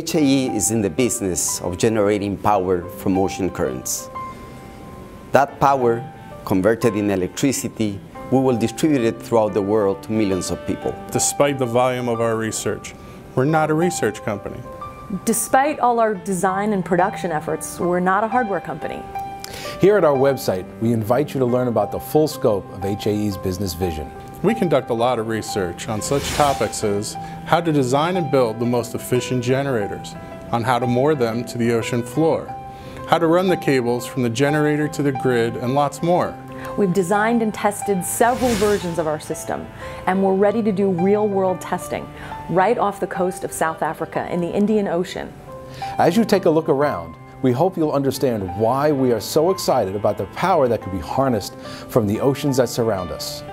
HAE is in the business of generating power from ocean currents. That power, converted in electricity, we will distribute it throughout the world to millions of people. Despite the volume of our research, we're not a research company. Despite all our design and production efforts, we're not a hardware company. Here at our website, we invite you to learn about the full scope of HAE's business vision. We conduct a lot of research on such topics as how to design and build the most efficient generators, on how to moor them to the ocean floor, how to run the cables from the generator to the grid, and lots more. We've designed and tested several versions of our system, and we're ready to do real-world testing right off the coast of South Africa in the Indian Ocean. As you take a look around, we hope you'll understand why we are so excited about the power that could be harnessed from the oceans that surround us.